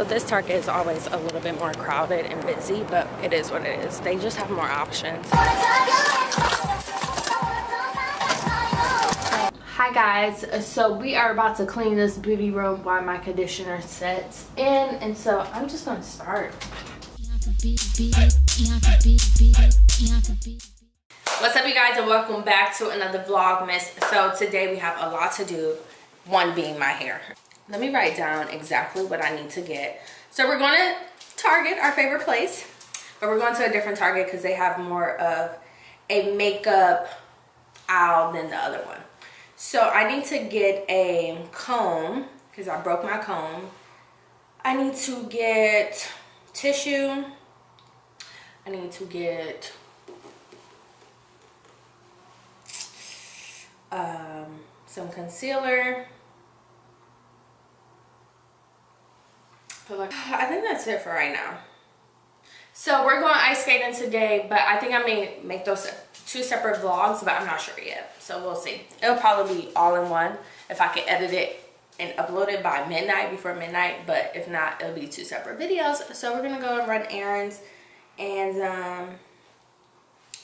So this Target is always a little bit more crowded and busy, but it is what it is. They just have more options. Hi guys, so we are about to clean this beauty room while my conditioner sets in, and so I'm just gonna start. What's up you guys, and welcome back to another Vlogmas. So today we have a lot to do, one being my hair. Let me write down exactly what I need to get. So we're going to Target, our favorite place, but we're going to a different Target because they have more of a makeup aisle than the other one. So I need to get a comb because I broke my comb. I need to get tissue. I need to get some concealer. I think that's it for right now. So we're going ice skating today, but I think I may make those two separate vlogs, but I'm not sure yet. So we'll see. It'll probably be all in one if I can edit it and upload it by midnight, before midnight, but if not, it'll be two separate videos. So we're gonna go and run errands, and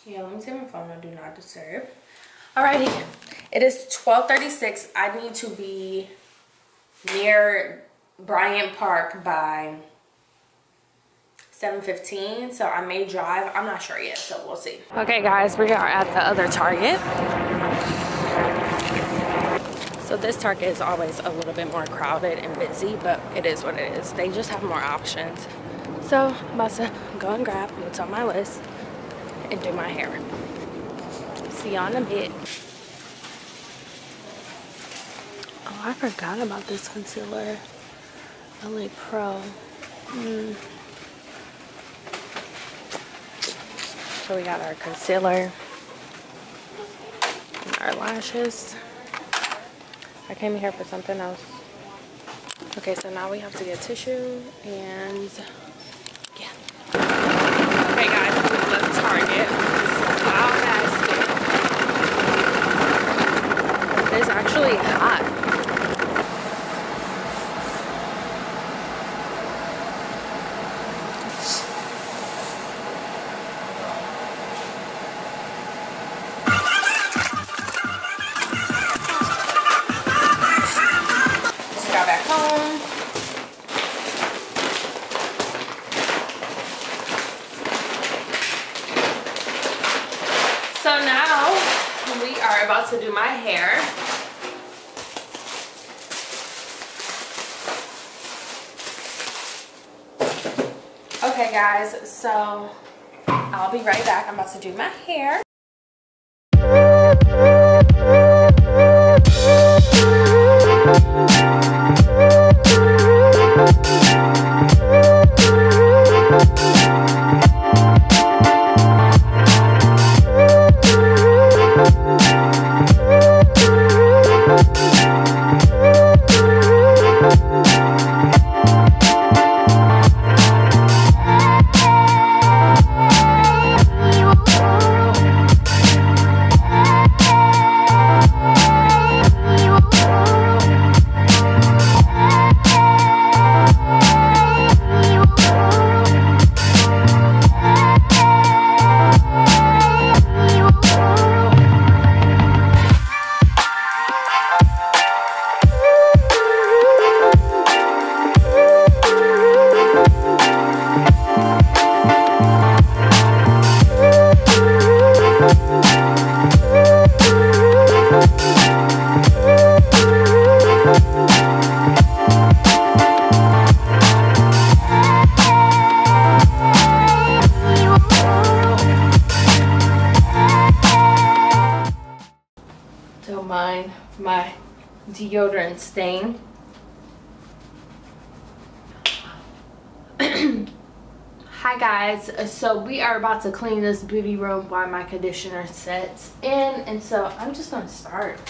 yeah, let me take my phone on do not disturb. Alrighty, it is 12:36. I need to be near Bryant Park by 7:15, so I may drive. I'm not sure yet, so we'll see. Okay guys, we are at the other Target. So this Target is always a little bit more crowded and busy, but it is what it is. They just have more options. So I'm about to go and grab what's on my list and do my hair. See y'all in a bit. Oh, I forgot about this concealer. LA Pro. So we got our concealer and our lashes. I came here for something else. Okay, so now we have to get tissue and yeah. Okay guys, we left Target. This wild basket. It's actually hot. To do my hair. Okay guys, so I'll be right back. I'm about to do my hair. My deodorant stain. Hi guys, so we are about to clean this beauty room while my conditioner sets in, and so I'm just gonna start.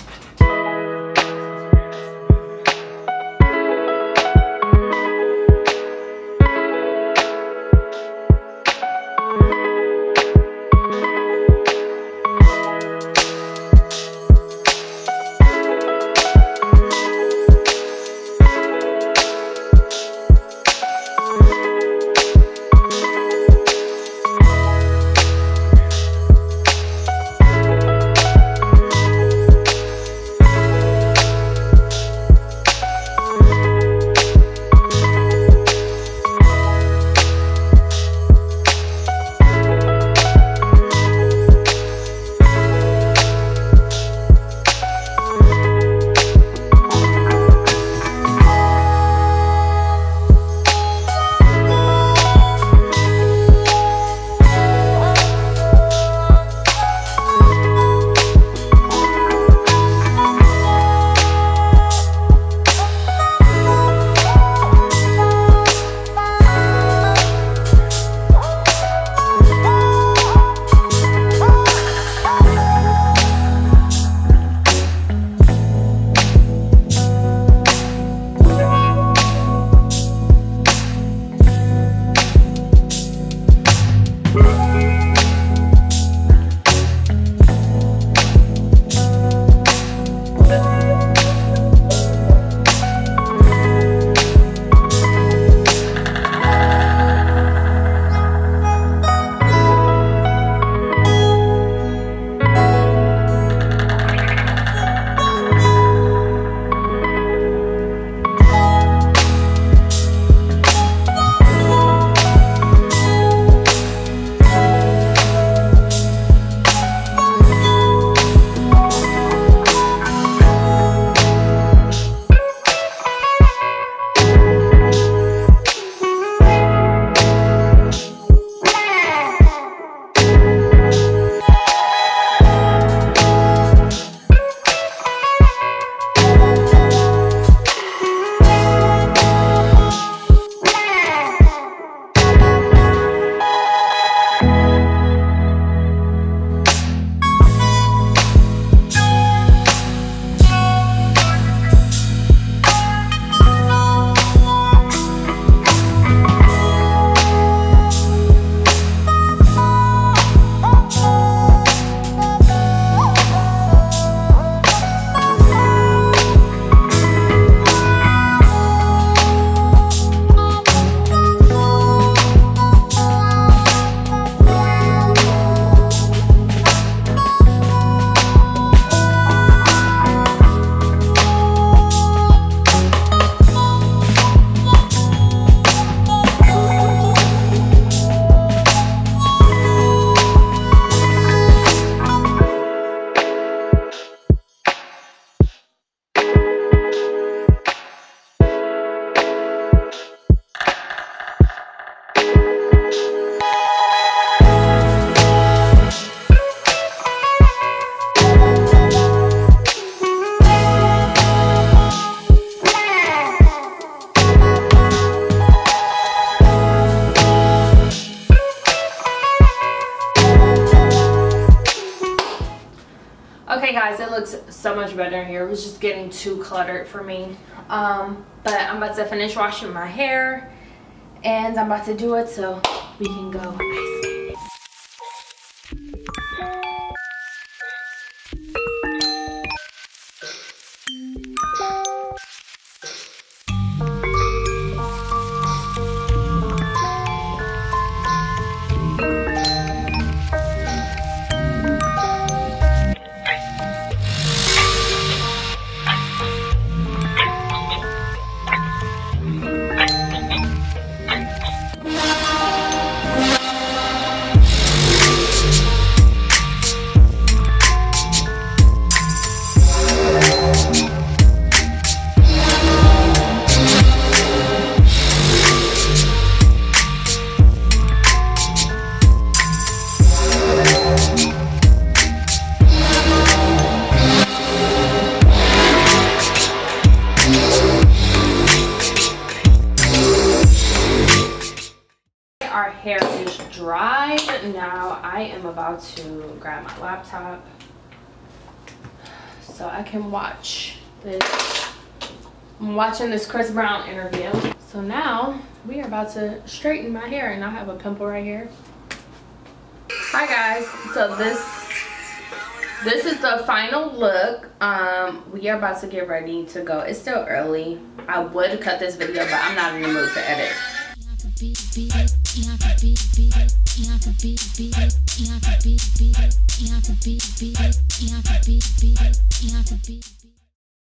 guys, it looks so much better in here. It was just getting too cluttered for me. But I'm about to finish washing my hair and I'm about to do it so we can go ice skating. Our hair is dry. Now I am about to grab my laptop so I can watch this. I'm watching this Chris Brown interview. So now we are about to straighten my hair, and I have a pimple right here. Hi guys, so this is the final look. We are about to get ready to go. It's still early. I would cut this video, but I'm not in the mood to edit. You have to beat it.